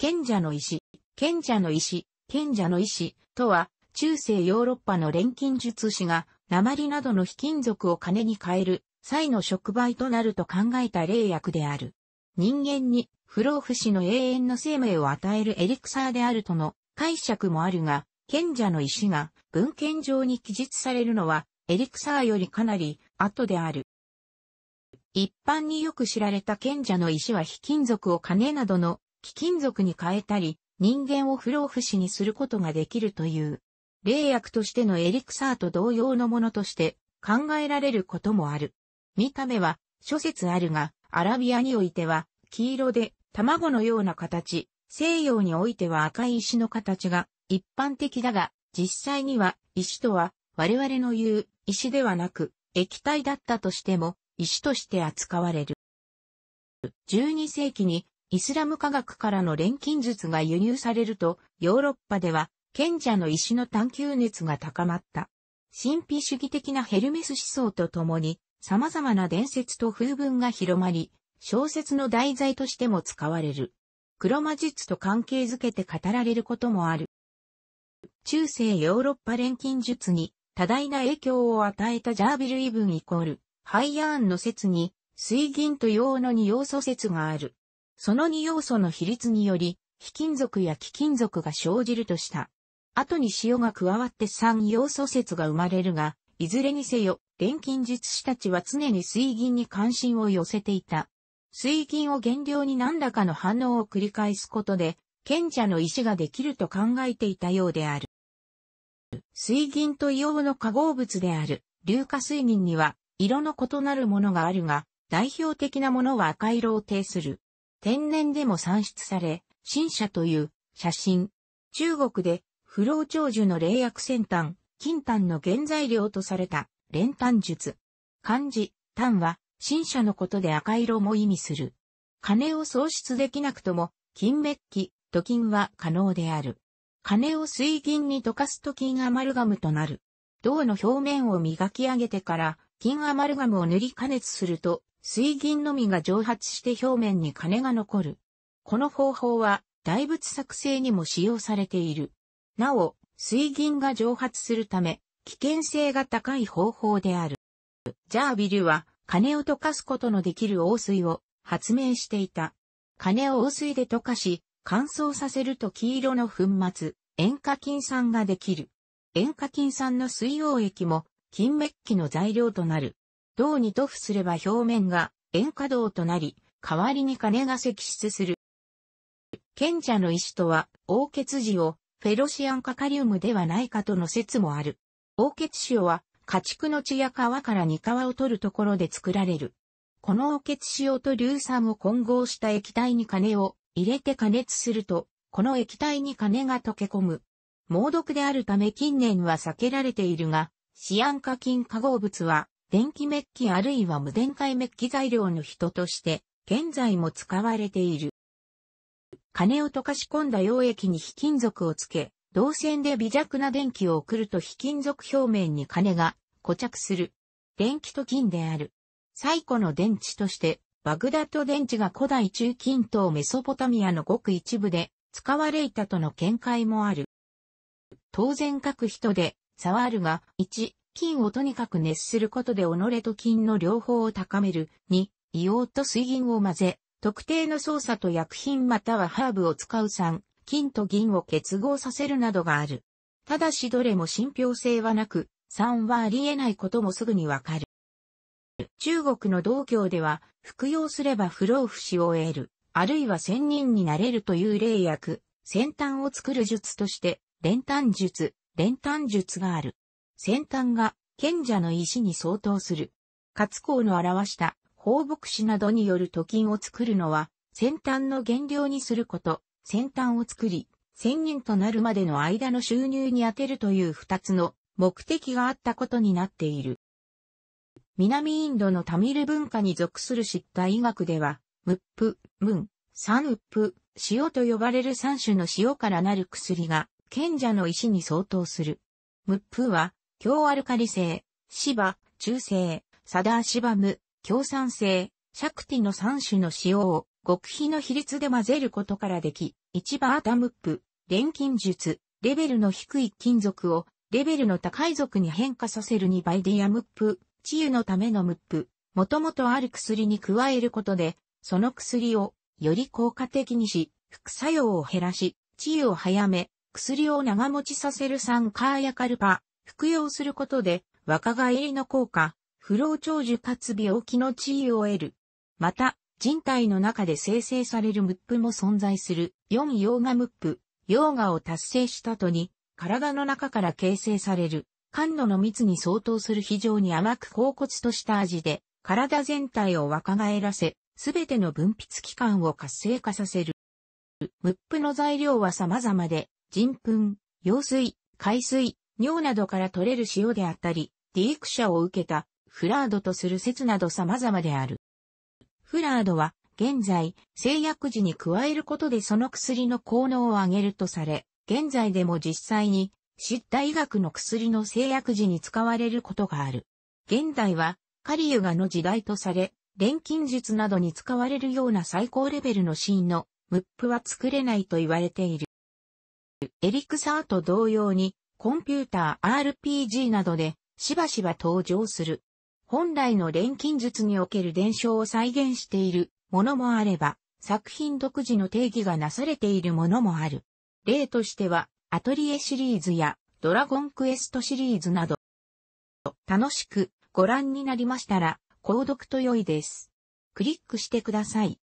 賢者の石、賢者の石、賢者の石とは、中世ヨーロッパの錬金術師が、鉛などの非金属を金に変える際の触媒となると考えた霊薬である。人間に不老不死の永遠の生命を与えるエリクサーであるとの解釈もあるが、賢者の石が文献上に記述されるのは、エリクサーよりかなり後である。一般によく知られた賢者の石は非金属を金などの貴金属に変えたり、人間を不老不死にすることができるという、霊薬としてのエリクサーと同様のものとして考えられることもある。見た目は諸説あるが、アラビアにおいては黄色で卵のような形、西洋においては赤い石の形が一般的だが、実際には石とは我々の言う石ではなく液体だったとしても、石として扱われる。12世紀にイスラム科学からの錬金術が輸入されると、ヨーロッパでは賢者の石の探求熱が高まった。神秘主義的なヘルメス思想とともに、様々な伝説と風文が広まり、小説の題材としても使われる。黒魔術と関係づけて語られることもある。中世ヨーロッパ錬金術に多大な影響を与えたジャーヴィル・イブン=ハイヤーンの説に、水銀と陽の二要素説がある。その二要素の比率により、非金属や貴金属が生じるとした。後に塩が加わって三要素説が生まれるが、いずれにせよ、錬金術師たちは常に水銀に関心を寄せていた。水銀を原料に何らかの反応を繰り返すことで、賢者の石ができると考えていたようである。水銀と硫黄の化合物である、硫化水銀には、色の異なるものがあるが、代表的なものは赤色を呈する。天然でも産出され、真砂という、砂芯。中国で、不老長寿の霊薬仙丹、金丹の原材料とされた、煉丹術。漢字、丹は、真砂のことで赤色も意味する。金を創出できなくとも、金メッキ、鍍金は可能である。金を水銀に溶かすと金アマルガムとなる。銅の表面を磨き上げてから、金アマルガムを塗り加熱すると、水銀のみが蒸発して表面に金が残る。この方法は、大仏作成にも使用されている。なお、水銀が蒸発するため、危険性が高い方法である。ジャーヴィルは、金を溶かすことのできる王水を発明していた。金を王水で溶かし、乾燥させると黄色の粉末、塩化金酸ができる。塩化金酸の水溶液も、金メッキの材料となる。銅に塗布すれば表面が塩化銅となり、代わりに金が析出する。賢者の石とは、黄血塩をフェロシアン化カリウムではないかとの説もある。黄血塩は、家畜の血や皮からに皮を取るところで作られる。この黄血塩と硫酸を混合した液体に金を入れて加熱すると、この液体に金が溶け込む。猛毒であるため近年は避けられているが、シアン化金化合物は、電気メッキあるいは無電解メッキ材料の一として、現在も使われている。金を溶かし込んだ溶液に非金属をつけ、導線で微弱な電気を送ると非金属表面に金が固着する。電気と金である。最古の電池として、バグダッド電池が古代中近東メソポタミアのごく一部で使われたとの見解もある。当然各人で、差はあるが、1、金をとにかく熱することで己と金の両方を高める。2、硫黄と水銀を混ぜ、特定の操作と薬品またはハーブを使う。3、金と銀を結合させるなどがある。ただしどれも信憑性はなく、3はあり得ないこともすぐにわかる。中国の道教では、服用すれば不老不死を得る、あるいは仙人になれるという霊薬、仙丹を作る術として、練炭術がある。先端が賢者の石に相当する。活光の表した放牧師などによる鍍金を作るのは、先端の原料にすること、先端を作り、仙人となるまでの間の収入に充てるという二つの目的があったことになっている。南インドのタミル文化に属するシッタ医学では、ムップ、ムン、サヌップ、塩と呼ばれる三種の塩からなる薬が、賢者の石に相当する。ムップは、強アルカリ性、芝、中性、サダーシバム、強酸性、シャクティの3種の塩を極秘の比率で混ぜることからでき、1バータムップ、錬金術、レベルの低い金属をレベルの高い属に変化させる2倍ディアムップ、治癒のためのムップ、もともとある薬に加えることで、その薬をより効果的にし、副作用を減らし、治癒を早め、薬を長持ちさせる酸カーヤカルパ、服用することで、若返りの効果、不老長寿かつ病気の治癒を得る。また、人体の中で生成されるムップも存在する4ヨーガムップ、ヨーガを達成した後に、体の中から形成される、甘露の蜜に相当する非常に甘く高骨とした味で、体全体を若返らせ、すべての分泌器官を活性化させる。ムップの材料は様々で、人糞、羊水、海水、尿などから取れる塩であったり、ディークシャを受けたフラードとする説など様々である。フラードは、現在、製薬時に加えることでその薬の効能を上げるとされ、現在でも実際に、シッダ医学の薬の製薬時に使われることがある。現代は、カリユガの時代とされ、錬金術などに使われるような最高レベルの真のムップは作れないと言われている。エリクサーと同様に、コンピューター RPG などで、しばしば登場する。本来の錬金術における伝承を再現しているものもあれば、作品独自の定義がなされているものもある。例としては、アトリエシリーズやドラゴンクエストシリーズなど。楽しくご覧になりましたら、購読と良いです。クリックしてください。